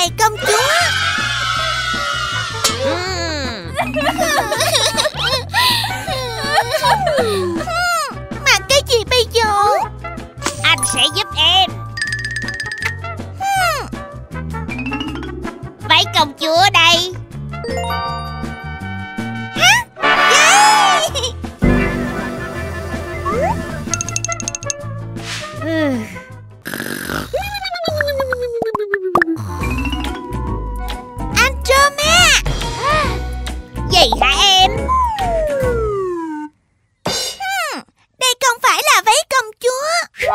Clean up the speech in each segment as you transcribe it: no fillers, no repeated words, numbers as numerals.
này công chúa. Mà cái gì bây giờ? Anh sẽ giúp em. Váy công chúa đây.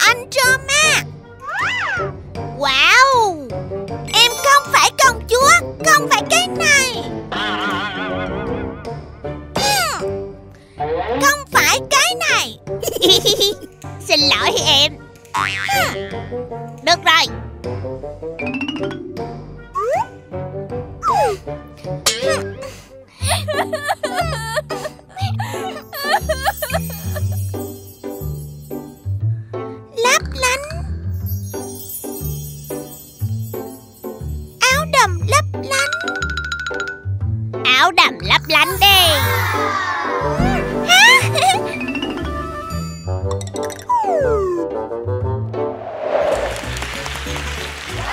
Anh Roma. Wow. Em không phải công chúa, không phải cái này. Không phải cái này. Xin lỗi em. Được rồi. Lấp lánh. Áo đầm lấp lánh. Áo đầm lấp lánh đi.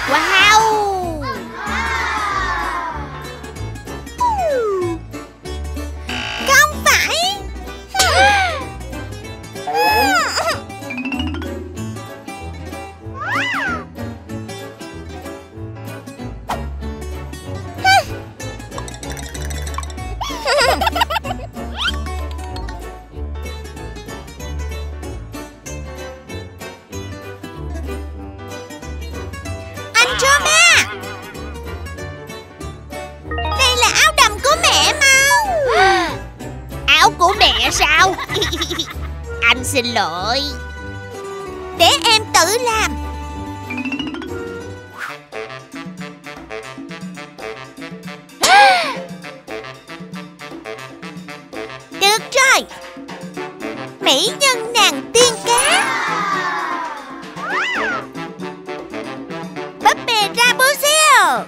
Wow. Không phải. Anh Roma, đây là áo đầm của mẹ mau. Áo của mẹ sao? Anh xin lỗi. Để em tự làm. Được rồi. Mỹ nhân nàng tiên cá. Búp bê Rapunzel.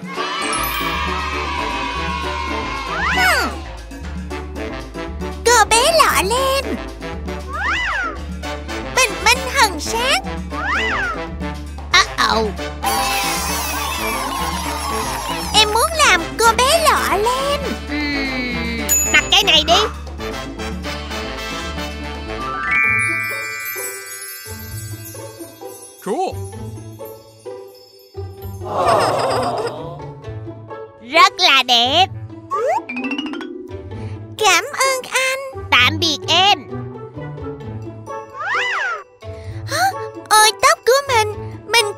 Cô bé lọ lem. Bình minh hần sáng. Em muốn làm cô bé lọ lem. Mặc cái này đi. Cool. Rất là đẹp. Cảm ơn anh. Tạm biệt em.